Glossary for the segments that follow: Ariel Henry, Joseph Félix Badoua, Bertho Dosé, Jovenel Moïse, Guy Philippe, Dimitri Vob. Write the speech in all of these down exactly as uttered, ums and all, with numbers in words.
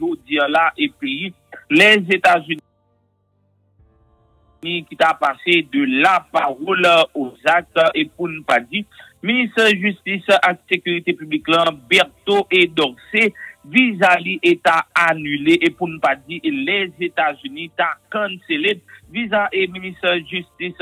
jodi là et pays les États-Unis qui t'a passé de la parole aux actes et pour ne pas dire ministre justice et sécurité publique là Bertho et Dosé vis-à-vis état annulé et pour ne pas dire les États-Unis t'a cancellé visa et ministre justice et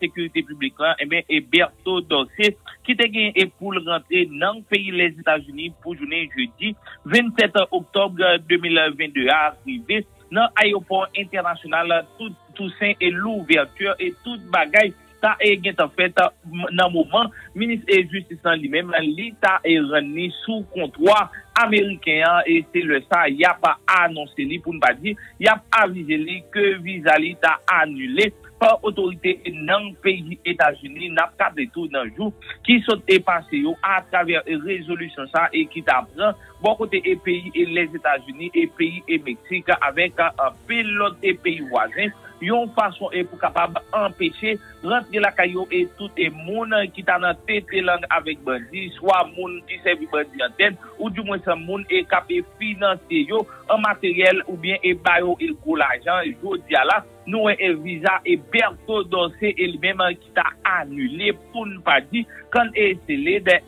sécurité publique là et bien et Bertho Dosé qui te gagne et pour rentrer dans le pays les États-Unis pour journée jeudi vingt-sept octobre deux mille vingt-deux arrivé dans l'aéroport international tout Toussaint et l'ouverture et toute bagaille ça est en fait dans moment ministre et justice lui-même l'état est remis sous comptoir américain et c'est le ça il y a pas annoncé lui pour ne pas dire il y a avisé lui que visa l'état annulé par autorité dans le pays États-Unis n'a pas de tout dans jour qui sont passés à travers résolution ça et qui t'apprend bon côté et pays et les États-Unis et pays et Mexique avec un pilote et pays voisins yon façon et pour capable empêcher rentrer la caillou et tout et monde qui t'a dans tête langue avec bandit soit monde qui servi bandit en tête ou du moins sans monde et cap financer yo en matériel ou bien et bayo et gros l'argent jodi là nous et visa et Bertho Dosé et lui-même qui t'a annulé pour ne pas dire quand est c'est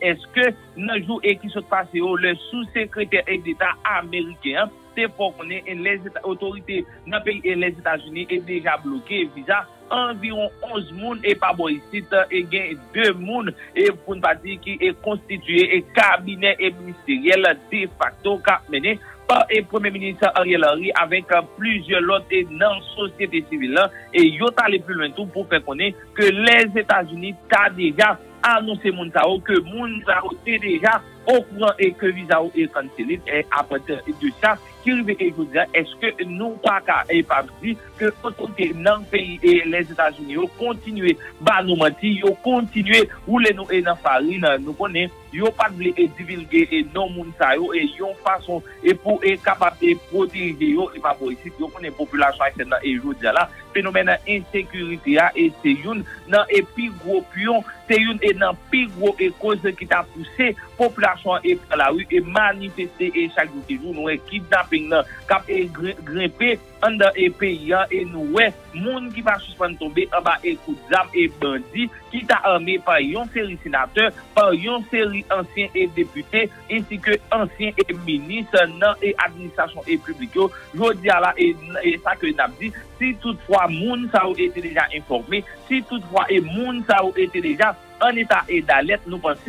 est-ce que dans jour et qui sont passé le sous-secrétaire d'État américain pour qu'on ait les autorités dans le pays et les États-Unis est déjà bloqué visa environ onze monde et pas bon ici et gain deux monde et pour ne pas dire qui est constitué et cabinet et ministériel de facto cap mené par le premier ministre Ariel Henry avec plusieurs autres dans la société civile et ils ont allé plus loin tout pour faire connaître que les États-Unis ont déjà annoncé que Mounsao était déjà au courant et que visa est cancellé et à partir de ça qui et vous dire est-ce que nous pas et pas dit que autorité dans le pays et les États-Unis ont continué bah nous mentir ont continué ou les nous et dans farine nous connaît yo pas de divulguer et non moun sa yo et yon façon et pour être capable de protéger yo et pas pour ici yo connaît population haïtienne et jodi là phénomène insécurité et c'est une dans et plus gros pion c'est une et dans plus gros et cause qui t'a poussé population et prend la rue et manifester et chaque jour nous est kidnapping là cap et grimper dans et pays et nous ouais monde qui va suspendre tomber en bas et coup d'armes et bandits qui t'a armé par yon série sénateur par yon série anciens et députés ainsi que anciens et ministres dans et administration et publique je dis à la et, et ça que n'a dit si toutefois moun ça a été déjà informé si toutefois et moun ça a été déjà en état et d'alerte nous pensons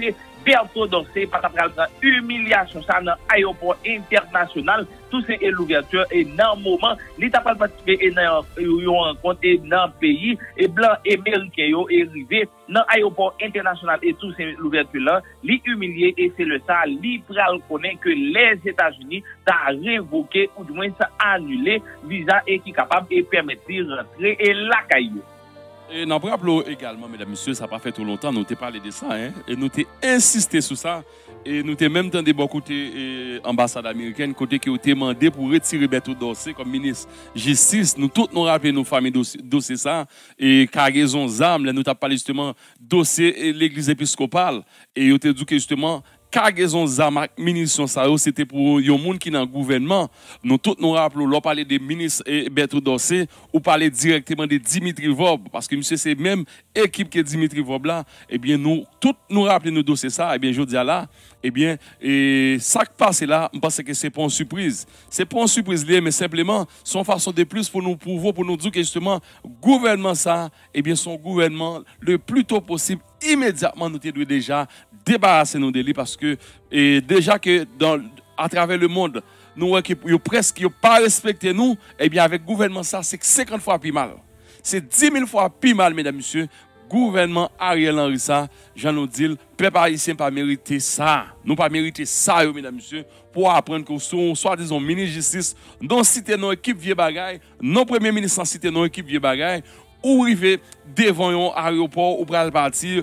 Bertho Dosé par rapport à l'humiliation ça dans l'aéroport international tout c'est l'ouverture et dans le moment l'état pas participer et dans une rencontre dans pays et blanc américain yo est arrivé dans l'aéroport international et tout c'est l'ouverture là li humilié et c'est le ça li pral connaît que les États-Unis t'a révoqué ou du moins ça annulé visa et qui capable et permettre de rentrer et la caillou. Et nous rappelons également, mesdames et messieurs, ça n'a pas fait trop longtemps, nous t'ai parlé de ça, hein? Et nous t'ai insisté sur ça, et nous t'ai même tendu beaucoup de l'ambassade américaine, côté qui ont demandé pour retirer Bertho Dosé comme ministre de la Justice. Nous tous nous rappelons nos familles dossier ça, et cargaison d'armes, nous t'ai parlé justement dossier l'église épiscopale, et nous t'ai dit que justement, cargaison d'armes et munitions, c'était pour les gens qui sont dans le gouvernement. Nous tous nous rappelons, nous parlons des ministres Bertho Dosé, ou parlons directement de Dimitri Vob, parce que monsieur, c'est même équipe que Dimitri Vob là. Eh bien, nous tous nous rappelons nos dossiers ça. Eh bien, je dis là, eh bien, et ça qui passe là, je pense que c'est pas une surprise. C'est pas une surprise liée, mais simplement, son façon de plus pour nous prouver, pour nous dire que justement, gouvernement ça, eh bien, son gouvernement le plus tôt possible. Immédiatement, nous devons déjà débarrasser nous de lui parce que et déjà que dans, à travers le monde, nous voyons presque pas respecté nous, et bien avec le gouvernement, ça c'est cinquante fois plus mal. C'est dix mille fois plus mal, mesdames et messieurs. Gouvernement Ariel Henry, ça, j'en ai dit, peuple haïtien pas mérité ça. Nous pas mérité ça, mesdames et messieurs, pour apprendre que nous soit disons ministre de justice, non cité nos équipes vieux bagaille, non premier ministre cité nos équipes vieux bagaille. Ou arriver devant un aéroport, ou pral partir,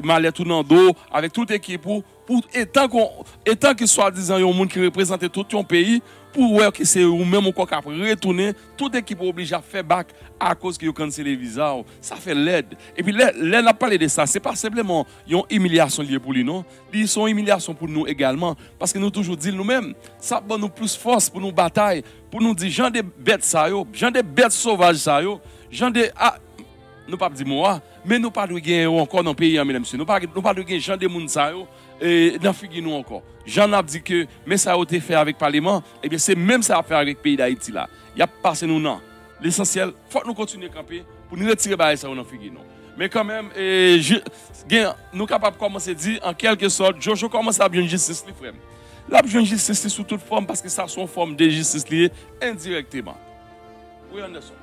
malette ou nan dos, avec toute équipe ou pour étant que soi-disant un monde qui représente tout ton pays, pour voir que c'est vous-même encore qui a retourné, toute équipe obligée à faire bac à cause que vous cancelez les visas. Ça fait l'aide. Et puis, l'aide n'a parlé de ça. Ce n'est pas simplement une humiliation liée pour lui, non. Ils sont une humiliation pour nous également. Parce que nous toujours disons nous-mêmes, ça donne nous plus force pour nous bataille, pour nous dire, genre des bêtes ça, genre des bêtes sauvages ça, genre des. Nous ne pas dire moi, mais nous pas de gagner encore dans le pays, mesdames et messieurs. Nous pas de gagner genre des gens et dans figure nous encore. J'en ai dit que, mais ça a été fait avec le Parlement, et bien c'est même ça a fait avec le pays d'Haïti là. Il y a passé nous non. L'essentiel, il faut que nous continuions à camper pour nous retirer de ça dans figure nous. Mais quand même, eh, je, nous sommes capables de commencer à dire, en quelque sorte, Jojo commence à bien justice, les frères. La bien justice sous toute forme parce que ça sont forme de justice liée indirectement. Oui, Anderson.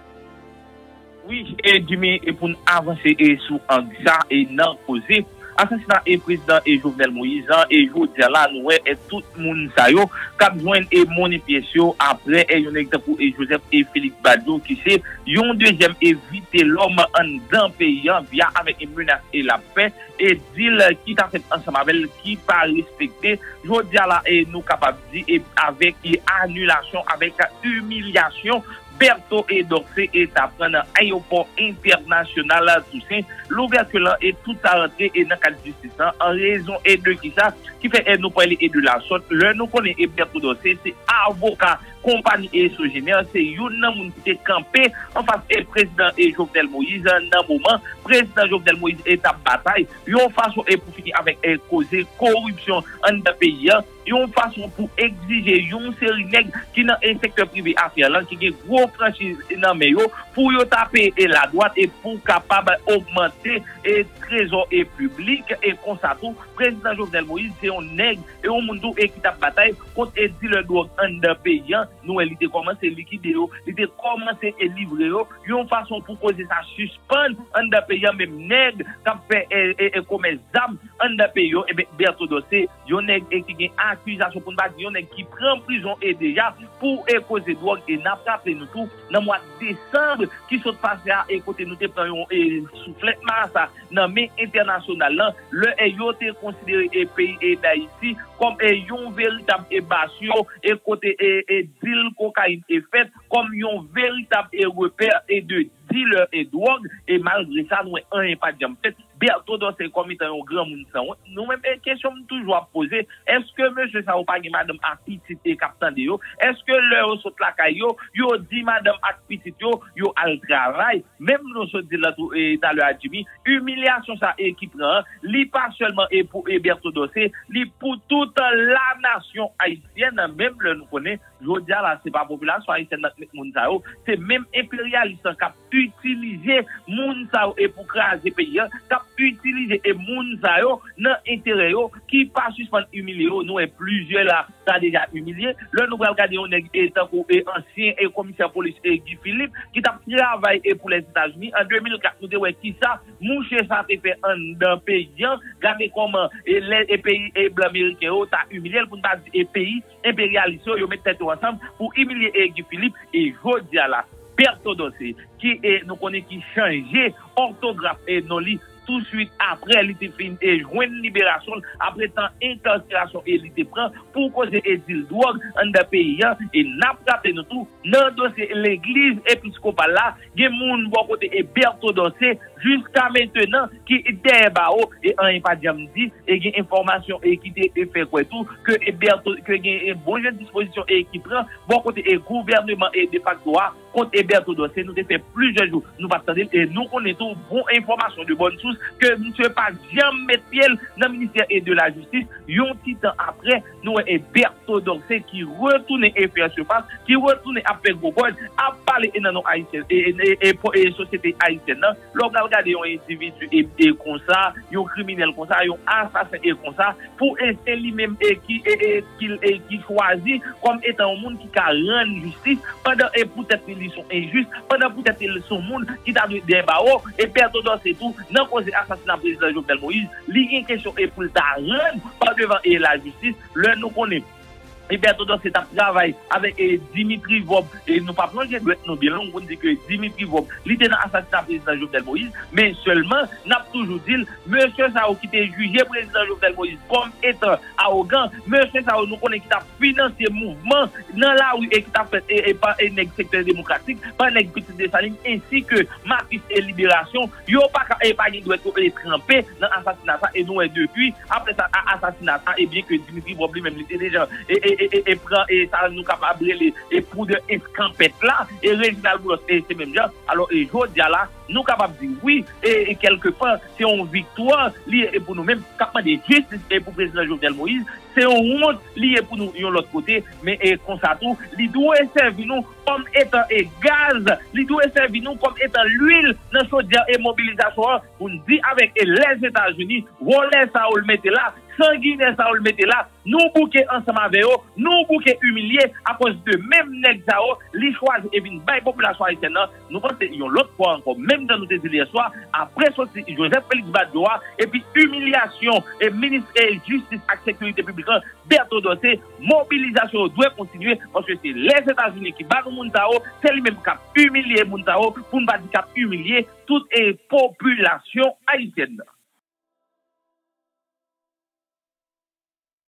Oui, et Jimmy, et pour nous avancer et sous un ça et non posé. Assassinat et président et Jovenel Moïse, et Jodi là, nous et tout le monde, ça y est, cap joint et monipiation après, et yon exemple pour Joseph et Félix Badoua, qui c'est, yon deuxième éviter l'homme en d'un pays, via avec une menace et la paix, et deal qui t'a fait ensemble avec, qui pas respecté, Jodi là, et nous capables de dire, avec annulation, avec humiliation, Bertho Dosé est à prendre un aéroport international à Toussaint, l'ouverture est toute à rentrer et dans le cadre justice en raison et de qui ça, qui fait nous parler et de la sorte. Le nous connaissons Bertho Dosé, c'est avocat, compagnie et sous-génère, c'est une qui est campé en face et président et Jovenel Moïse, dans le moment, président Jovenel Moïse est à bataille, une façon et pour finir avec causer corruption en le pays. Une façon pour exiger une série nègre qui dans le secteur privé affaire là qui est gros franchise dans mayo pour yo taper et la droite et pour capable augmenter et trésor et public et comme ça tout président Jovenel Moïse c'est un nègre et un monde et qui tape bataille contre et dit le droit en pays nous elle était commencé liquider il était commencé et livrer une façon pour causer ça suspendre en pays même nègre qui fait et commerce d'âme en pays et bien Bertho Dosé un nègre qui est accusation pour nous dire qui prend prison et déjà pour causer drogue et n'a pas appelé nous tout dans le mois de décembre qui sont passés à écouter nous te prenons et soufflet massa dans mais international le est considéré et pays d'Haïti comme un véritable ébastion et côté et deal cocaïne est fait comme un véritable repère et de dealer et drogue et malgré ça nous un pas de fait Bertho Dosé comme étant un grand monde. Nous-mêmes, question toujours à poser, est-ce que monsieur ça ou pas madame a petit et captain de yo? Est-ce que leur saute la caillou, yo dit madame a petit yo, yo al travail, même nous saute là tout dans le Adjimi, humiliation ça et qui prend, li pas seulement et pour Bertho Dosé, li pour toute la nation haïtienne, même le nous connaît, jodi là c'est pas population haïtienne avec moun ça yo, c'est même impérialiste qui utiliser moun ça et pour craser pays. Utiliser et moun sa yo dans intérêt yo qui pas suspendre humilier nous et plusieurs là ça déjà humilié le nous va regarder on est ancien et commissaire police Guy Philippe qui t'a travaillé et pour les États-Unis en deux mille quatre nous te ouais qui ça moucher ça te fait un pays regardez comment les pays blancs américains t'a humilié pour pas dire pays impérialiste yo mettre tête ensemble pour humilier Guy Philippe et jodi là Bertho Dosé qui est nous connaît qui changer orthographe et non li tout de suite après l'été fin et joint libération après tant incarcération et l'été prend pour causer exil drogue en de pays et n'a pas nous tout dans dossier l'église épiscopale là gen moun bon côté et Bertho Dosé jusqu'à maintenant qui était bao et en pas dit et gen information et qui fait quoi tout que Bertho que gen une bonne disposition et qui prend bon côté et gouvernement et de facto contre Bertho Dosé nous fait plusieurs jours nous pas attendre et nous connaissons bon information de bonne source que M. pas jamais pied dans le ministère et de la justice, un petit temps après, nous et Bertho Dosé qui retourne et fait surface, qui retourne après Gogol, à parler dans nos haïtiens et les sociétés haïtiennes. Lorsqu'on regarde un individu et comme ça, un criminel comme ça, un assassin et comme ça, pour essayer lui-même qui qui choisit comme étant un monde qui a rendu justice, pendant et peut-être qu'ils sont injustes, pendant peut-être qu'ils sont monde qui t'a donné des barreaux, et Bertho Dosé tout, non assassinat président Jovenel Moïse, il y a une question et pour le rendre par devant et la justice, le nous connaît. et Bertho Dosé travaille avec Dimitri Vob. Et nous ne pas plonger nous bien long, on dit que Dimitri Vob, il était dans l'assassinat président Jovenel Moïse, mais seulement, n'a toujours dit, monsieur Sao qui était jugé président Jovenel Moïse comme étant arrogant, monsieur Sao nous connaît qui a financé le mouvement dans la rue et qui a fait et par un secteur démocratique, par un petit de Saline, ainsi que Marquis et Libération, il n'y a pas de droit de tremper dans l'assassinat. Et nous, depuis, après ça, l'assassinat, et bien que Dimitri Vob lui-même, il était déjà. Et prend et ça nous capable de et pour de escampette là et régional pour et c'est même genre alors et aujourd'hui là nous capable de dire oui et quelque part c'est une victoire liée pour nous même capable de justice et pour président Jovenel Moïse c'est une honte liée pour nous de l'autre côté mais comme ça tout il doit servir nous comme étant et gaz il doit servir nous comme étant l'huile dans chaudière et mobilisation pour nous dire avec les États-Unis on laisse ça on le mettre là sanguinaire ça on le mettre là nous bouquer ensemble avec eux, nous bouquer humiliés à cause de même nèg ça les choisis et une baille population haïtienne nous pensons qu'ils ont l'autre fois encore même dans nos désires hier soir après sorti Joseph Félix Badoua et puis humiliation et ministre et justice et sécurité publique Bertho Dosé mobilisation doit continuer parce que c'est les États-Unis qui battent moun ça c'est lui même qui a humilié moun ça pour ne pas dire qui a humilié toute population haïtienne.